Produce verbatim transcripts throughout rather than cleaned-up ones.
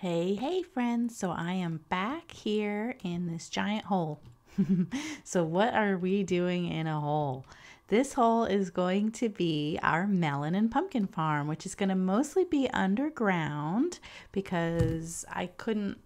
Hey, hey friends, so I am back here in this giant hole. So what are we doing in a hole? This hole is going to be our melon and pumpkin farm, which is going to mostly be underground because I couldn't,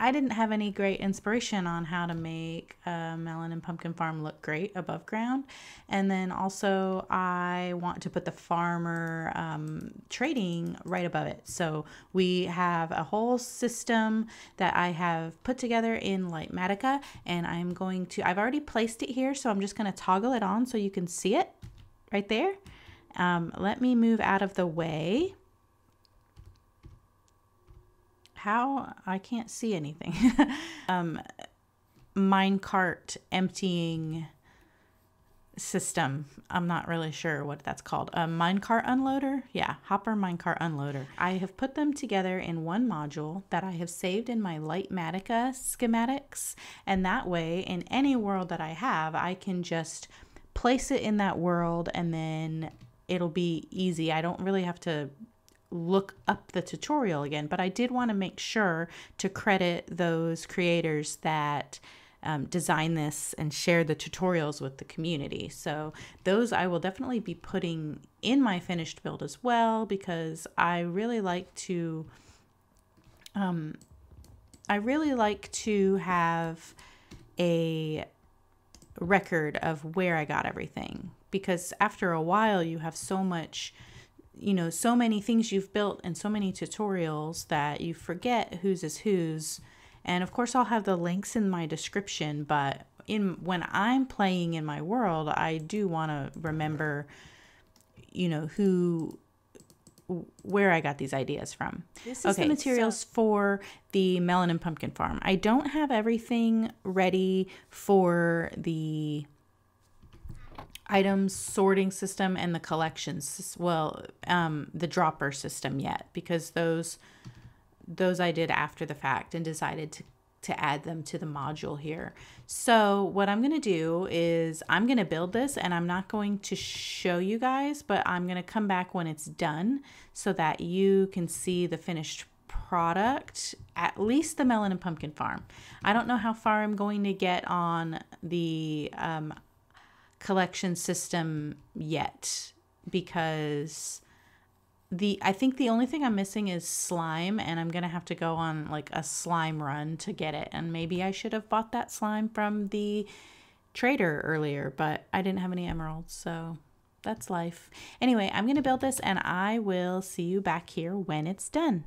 I didn't have any great inspiration on how to make a melon and pumpkin farm look great above ground. And then also I want to put the farmer um, trading right above it. So we have a whole system that I have put together in Litematica, and I'm going to, I've already placed it here. So I'm just going to toggle it on so you can see it right there. Um, let me move out of the way. How? I can't see anything. um, minecart emptying system. I'm not really sure what that's called. A minecart unloader? Yeah, hopper minecart unloader. I have put them together in one module that I have saved in my Litematica schematics. And that way, in any world that I have, I can just place it in that world and then it'll be easy. I don't really have to look up the tutorial again, but I did want to make sure to credit those creators that um, designed this and shared the tutorials with the community. So those I will definitely be putting in my finished build as well, because I really like to, um, I really like to have a record of where I got everything, because after a while you have so much, you know, so many things you've built and so many tutorials that you forget whose is whose. And of course I'll have the links in my description, but in when I'm playing in my world, I do want to remember, you know, who, where I got these ideas from. This is okay, the materials so for the melon and pumpkin farm. I don't have everything ready for the items sorting system and the collections, well, um, the dropper system yet, because those those I did after the fact and decided to, to add them to the module here. So what I'm gonna do is I'm gonna build this, and I'm not going to show you guys, but I'm gonna come back when it's done so that you can see the finished product, at least the melon and pumpkin farm. I don't know how far I'm going to get on the um, collection system yet, because the I think the only thing I'm missing is slime, and I'm gonna have to go on like a slime run to get it. And maybe I should have bought that slime from the trader earlier, but I didn't have any emeralds, so that's life. Anyway, I'm gonna build this, and I will see you back here when it's done.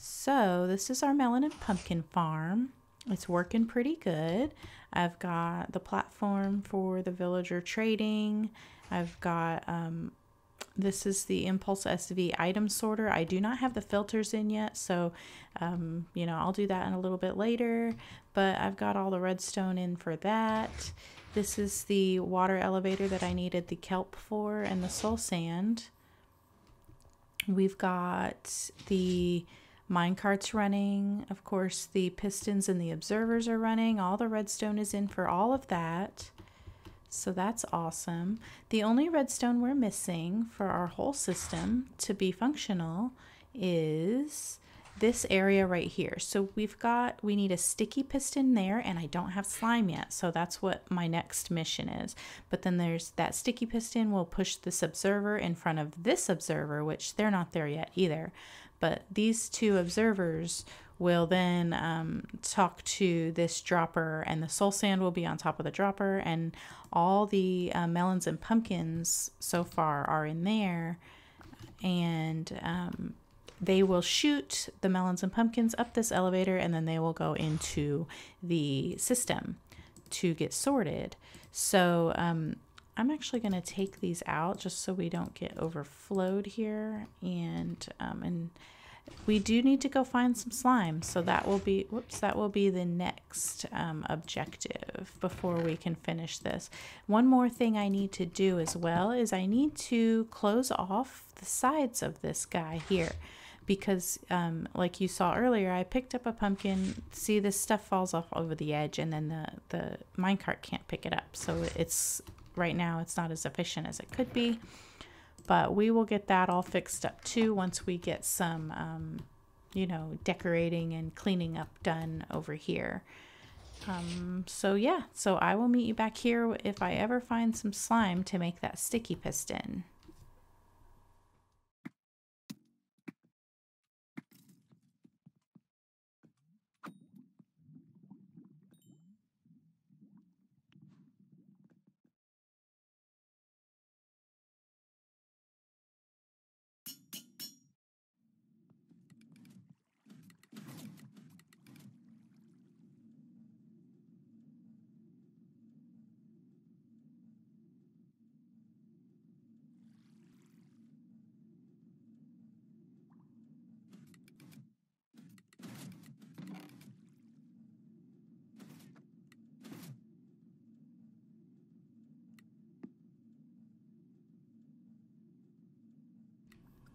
So this is our melon and pumpkin farm. It's working pretty good. I've got the platform for the villager trading. I've got um, This is the Impulse S V item sorter. I do not have the filters in yet, so um, you know, I'll do that in a little bit later, but I've got all the redstone in for that. This is the water elevator that I needed the kelp for and the soul sand. We've got the minecarts running. Of course, the pistons and the observers are running. All the redstone is in for all of that. So that's awesome. The only redstone we're missing for our whole system to be functional is this area right here. So we've got, we need a sticky piston there, and I don't have slime yet. So that's what my next mission is. But then there's that sticky piston will push this observer in front of this observer, which they're not there yet either. But these two observers will then um, talk to this dropper, and the soul sand will be on top of the dropper, and all the uh, melons and pumpkins so far are in there, and um, they will shoot the melons and pumpkins up this elevator, and then they will go into the system to get sorted. So um, I'm actually gonna take these out just so we don't get overflowed here, and um, and we do need to go find some slime, so that will be, whoops, that will be the next um, objective before we can finish this. One more thing I need to do as well is I need to close off the sides of this guy here, because um, like you saw earlier, I picked up a pumpkin, see this stuff falls off over the edge, and then the, the minecart can't pick it up. So it's, right now it's not as efficient as it could be. But we will get that all fixed up too once we get some, um, you know, decorating and cleaning up done over here. Um, so yeah, so I will meet you back here if I ever find some slime to make that sticky piston.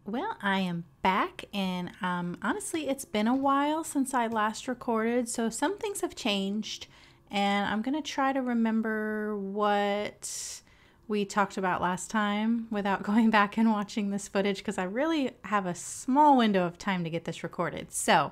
Well, I am back, and um, honestly, it's been a while since I last recorded, so some things have changed, and I'm going to try to remember what we talked about last time without going back and watching this footage, because I really have a small window of time to get this recorded. So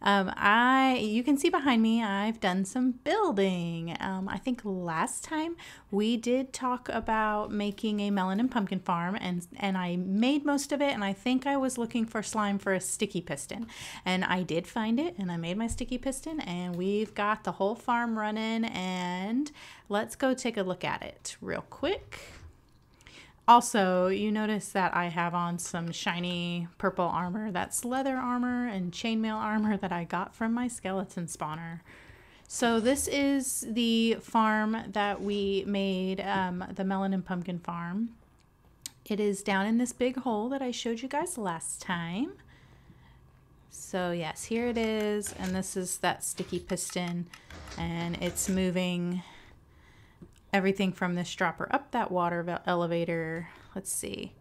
um, I, you can see behind me, I've done some building. Um, I think last time we did talk about making a melon and pumpkin farm, and, and I made most of it, and I think I was looking for slime for a sticky piston, and I did find it, and I made my sticky piston, and we've got the whole farm running, and let's go take a look at it real quick. Also, you notice that I have on some shiny purple armor. That's leather armor and chainmail armor that I got from my skeleton spawner. So this is the farm that we made, um, the melon and pumpkin farm. It is down in this big hole that I showed you guys last time. So yes, here it is. And this is that sticky piston, and it's moving everything from this dropper up that water elevator. Let's see.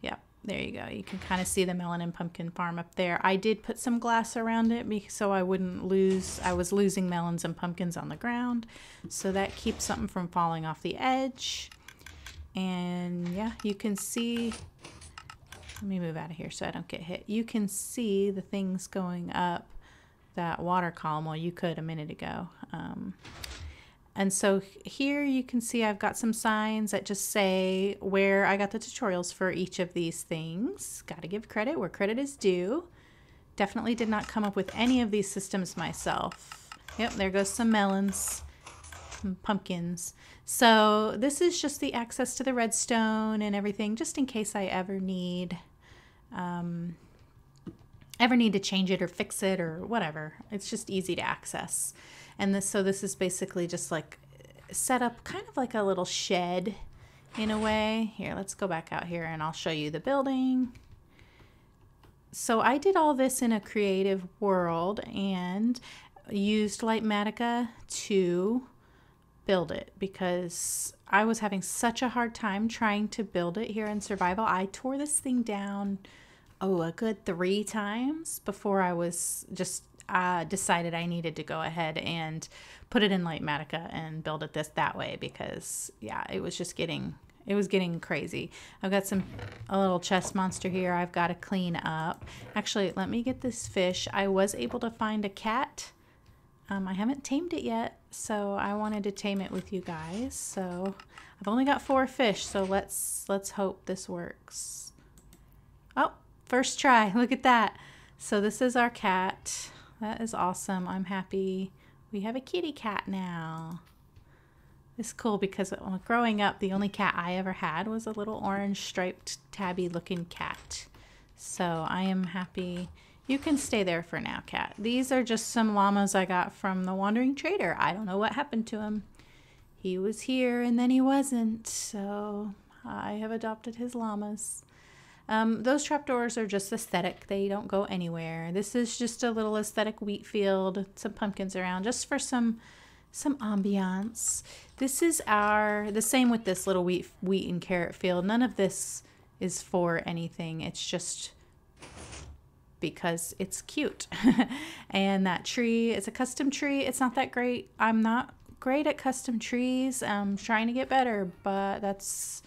Yep, there you go. You can kind of see the melon and pumpkin farm up there. I did put some glass around it so I wouldn't lose, I was losing melons and pumpkins on the ground. So that keeps something from falling off the edge. And yeah, you can see, let me move out of here so I don't get hit. You can see the things going up that water column. Well, you could a minute ago. Um, And so here you can see I've got some signs that just say where I got the tutorials for each of these things. Got to give credit where credit is due. Definitely did not come up with any of these systems myself. Yep, there goes some melons, some pumpkins. So this is just the access to the redstone and everything, just in case I ever need, um, ever need to change it or fix it or whatever. It's just easy to access. And this, so this is basically just like set up kind of like a little shed in a way. Here, let's go back out here and I'll show you the building. So I did all this in a creative world and used Litematica to build it because I was having such a hard time trying to build it here in survival. I tore this thing down, oh, a good three times before I was just uh, decided I needed to go ahead and put it in Litematica and build it this that way because, yeah, it was just getting... It was getting crazy. I've got some a little chest monster here I've got to clean up. Actually, let me get this fish. I was able to find a cat. Um, I haven't tamed it yet, so I wanted to tame it with you guys. So I've only got four fish, so let's let's hope this works. Oh, first try. Look at that. So this is our cat. That is awesome. I'm happy. We have a kitty cat now. It's cool because growing up, the only cat I ever had was a little orange striped tabby looking cat. So I am happy. You can stay there for now, cat. These are just some llamas I got from the wandering trader. I don't know what happened to him. He was here and then he wasn't. So I have adopted his llamas. Um, those trapdoors are just aesthetic. They don't go anywhere. This is just a little aesthetic wheat field. Some pumpkins around just for some... some ambiance. This is our, the same with this little wheat, wheat and carrot field. None of this is for anything. It's just because it's cute. And that tree is a custom tree. It's not that great. I'm not great at custom trees. I'm trying to get better, but that's,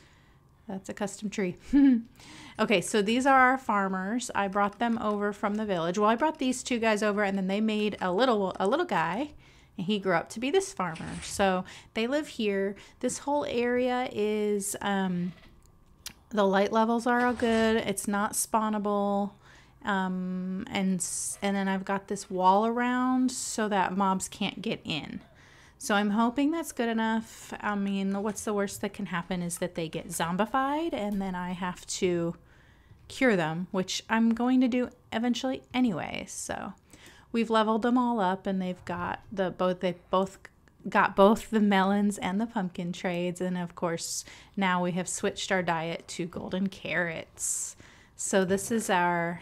that's a custom tree. Okay, so these are our farmers. I brought them over from the village. Well, I brought these two guys over and then they made a little, a little guy. And he grew up to be this farmer. So they live here. This whole area is, um, the light levels are all good. It's not spawnable. Um, and, and then I've got this wall around so that mobs can't get in. So I'm hoping that's good enough. I mean, what's the worst that can happen is that they get zombified and then I have to cure them, which I'm going to do eventually anyway. So... we've leveled them all up and they've got the both they both got both the melons and the pumpkin trades, and of course now we have switched our diet to golden carrots. So this is our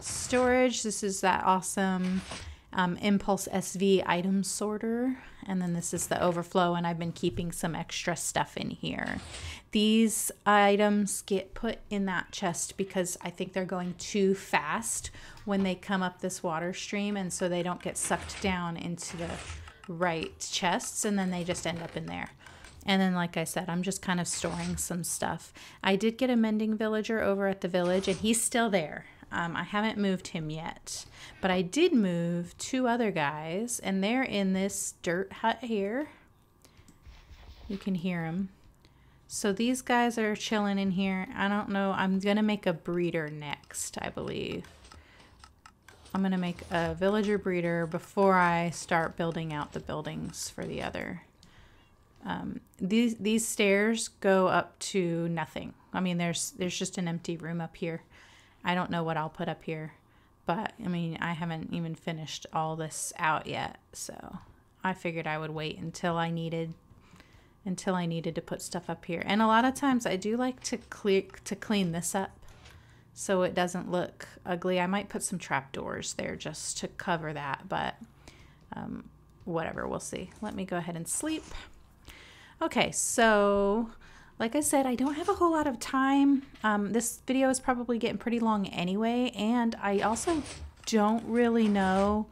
storage. This is that awesome um, Impulse S V item sorter, and then this is the overflow, and I've been keeping some extra stuff in here. These items get put in that chest because I think they're going too fast when they come up this water stream, and so they don't get sucked down into the right chests, and then they just end up in there. And then, like I said, I'm just kind of storing some stuff. I did get a mending villager over at the village, and he's still there. Um, I haven't moved him yet, but I did move two other guys, and they're in this dirt hut here. You can hear them. So these guys are chilling in here. I don't know. I'm going to make a breeder next, I believe. I'm going to make a villager breeder before I start building out the buildings for the other. Um, these these stairs go up to nothing. I mean, there's, there's just an empty room up here. I don't know what I'll put up here. But, I mean, I haven't even finished all this out yet. So I figured I would wait until I needed... until I needed to put stuff up here. And a lot of times I do like to clear to clean this up so it doesn't look ugly. I might put some trapdoors there just to cover that, but um, whatever, we'll see. Let me go ahead and sleep. Okay, so like I said, I don't have a whole lot of time. Um, this video is probably getting pretty long anyway, and I also don't really know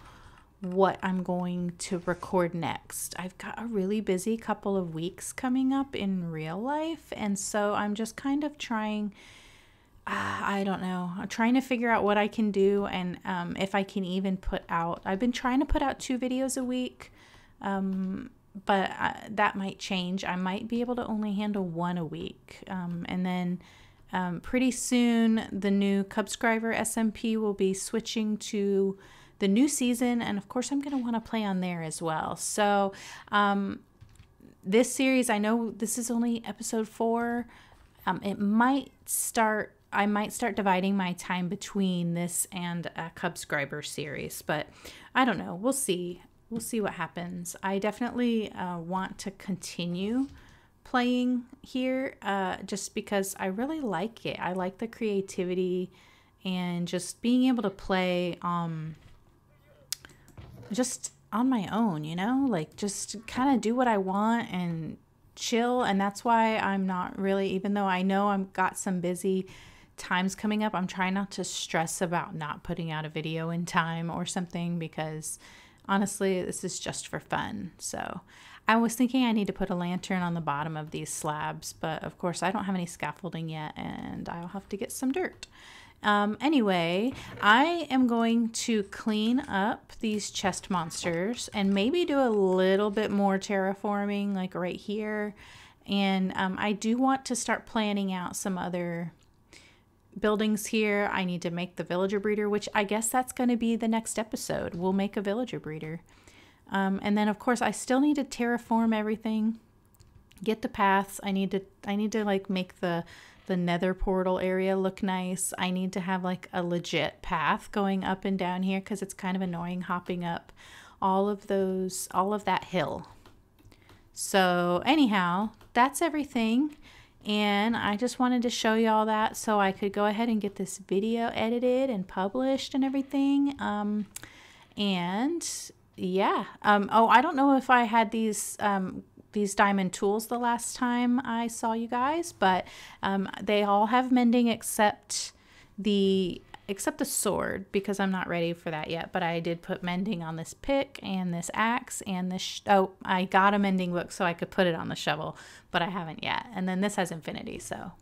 what I'm going to record next. I've got a really busy couple of weeks coming up in real life, and so I'm just kind of trying, uh, I don't know, I'm trying to figure out what I can do, and um, if I can even put out, I've been trying to put out two videos a week, um, but uh, that might change. I might be able to only handle one a week, um, and then um, pretty soon the new Cubscriber S M P will be switching to the new season, and of course I'm going to want to play on there as well. So um, this series, I know this is only episode four. Um, it might start, I might start dividing my time between this and a Cubscriber series, but I don't know. We'll see. We'll see what happens. I definitely uh, want to continue playing here, uh, just because I really like it. I like the creativity and just being able to play um, just on my own, you know, like just kind of do what I want and chill. And that's why I'm not really, even though I know I've got some busy times coming up, I'm trying not to stress about not putting out a video in time or something, because honestly, this is just for fun. So I was thinking I need to put a lantern on the bottom of these slabs, but of course I don't have any scaffolding yet and I'll have to get some dirt. Um, anyway, I am going to clean up these chest monsters and maybe do a little bit more terraforming, like right here. And um, I do want to start planning out some other buildings here. I need to make the villager breeder, which I guess that's going to be the next episode. We'll make a villager breeder. Um, and then of course I still need to terraform everything, get the paths. I need to, I need to like make the, the nether portal area look nice. I need to have like a legit path going up and down here, because it's kind of annoying hopping up all of those, all of that hill. So anyhow, that's everything. And I just wanted to show you all that so I could go ahead and get this video edited and published and everything. Um, and yeah. Um, oh, I don't know if I had these, um, these diamond tools the last time I saw you guys, but um, they all have mending except the, except the sword, because I'm not ready for that yet. But I did put mending on this pick and this axe and this, sh oh, I got a mending book so I could put it on the shovel, but I haven't yet. And then this has infinity, so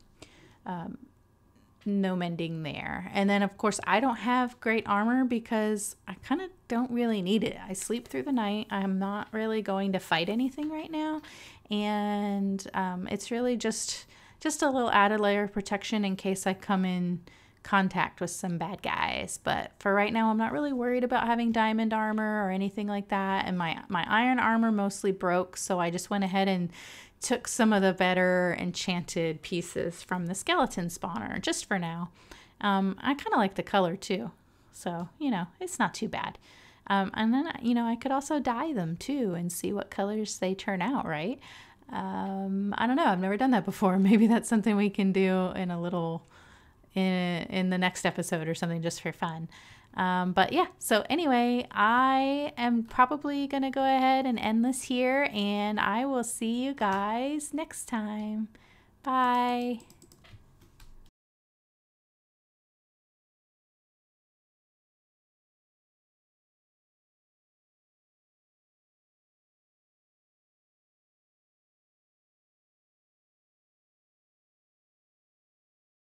um, no mending there. And then of course I don't have great armor because I kind of don't really need it. I sleep through the night. I'm not really going to fight anything right now. And um, it's really just, just a little added layer of protection in case I come in contact with some bad guys. But for right now, I'm not really worried about having diamond armor or anything like that. And my my iron armor mostly broke, so I just went ahead and took some of the better enchanted pieces from the skeleton spawner just for now. um I kind of like the color too, so you know, it's not too bad. Um and then, you know, I could also dye them too and see what colors they turn out, right? um I don't know, I've never done that before. Maybe that's something we can do in a little In, in the next episode or something, just for fun. Um, but yeah, so anyway, I am probably gonna go ahead and end this here, and I will see you guys next time. Bye.